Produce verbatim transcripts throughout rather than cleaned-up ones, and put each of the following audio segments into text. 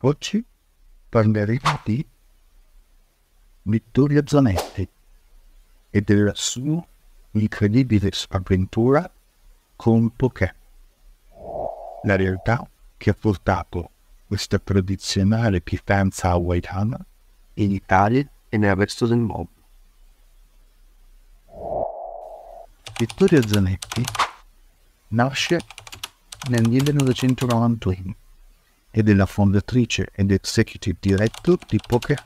Oggi parleremo di Vittoria Zanetti e della sua incredibile avventura con Poké, la realtà che ha portato questa tradizionale pietanza hawaiana in Italia e nel resto del mondo. Vittoria Zanetti nasce nel millenovecentonovantuno ed è la fondatrice ed executive director di Poké,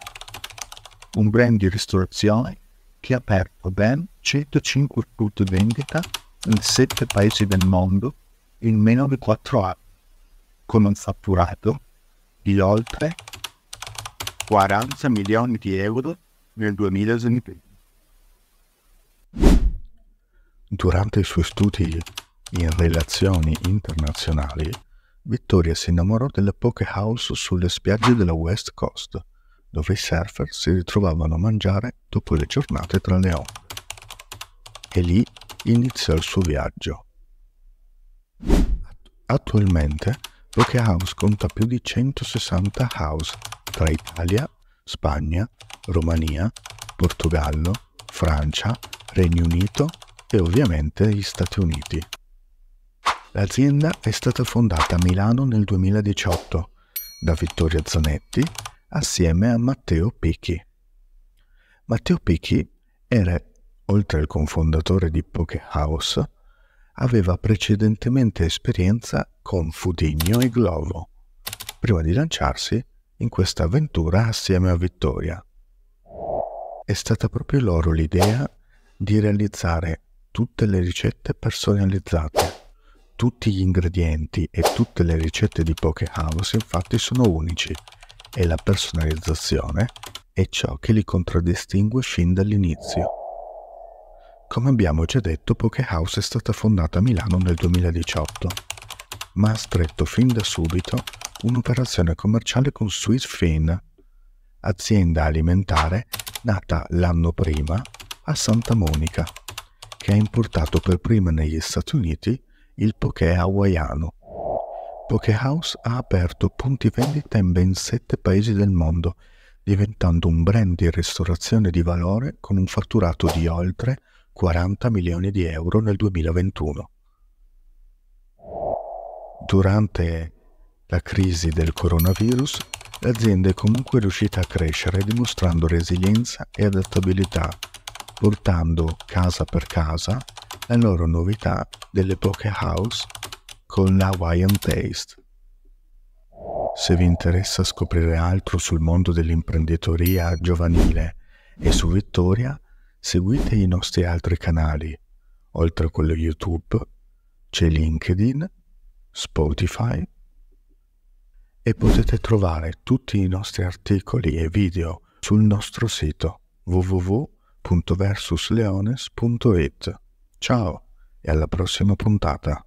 un brand di ristorazione che ha aperto ben centocinque punti vendita in sette paesi del mondo in meno di quattro anni, con un fatturato di oltre quaranta milioni di euro nel duemilaventi. Durante i suoi studi in relazioni internazionali, Vittoria si innamorò della Poké House sulle spiagge della West Coast, dove i surfer si ritrovavano a mangiare dopo le giornate tra le onde. E lì iniziò il suo viaggio. Attualmente Poké House conta più di centosessanta house tra Italia, Spagna, Romania, Portogallo, Francia, Regno Unito e ovviamente gli Stati Uniti. L'azienda è stata fondata a Milano nel duemiladiciotto da Vittoria Zanetti assieme a Matteo Pichi. Matteo Pichi era, oltre al cofondatore di Poké House, aveva precedentemente esperienza con Fudigno e Glovo, prima di lanciarsi in questa avventura assieme a Vittoria. È stata proprio loro l'idea di realizzare tutte le ricette personalizzate. Tutti gli ingredienti e tutte le ricette di Poké House infatti sono unici e la personalizzazione è ciò che li contraddistingue fin dall'inizio. Come abbiamo già detto, Poké House è stata fondata a Milano nel duemiladiciotto, ma ha stretto fin da subito un'operazione commerciale con Swiss Fin, azienda alimentare nata l'anno prima a Santa Monica, che ha importato per prima negli Stati Uniti il poké hawaiano. Poké House ha aperto punti vendita in ben sette paesi del mondo, diventando un brand di ristorazione di valore con un fatturato di oltre quaranta milioni di euro nel duemilaventuno. Durante la crisi del coronavirus, l'azienda è comunque riuscita a crescere dimostrando resilienza e adattabilità, portando casa per casa la loro novità delle Poké House con la Hawaiian Taste. Se vi interessa scoprire altro sul mondo dell'imprenditoria giovanile e su Vittoria, seguite i nostri altri canali. Oltre a quello YouTube, c'è LinkedIn, Spotify e potete trovare tutti i nostri articoli e video sul nostro sito w w w punto versusleones punto it. Ciao e alla prossima puntata!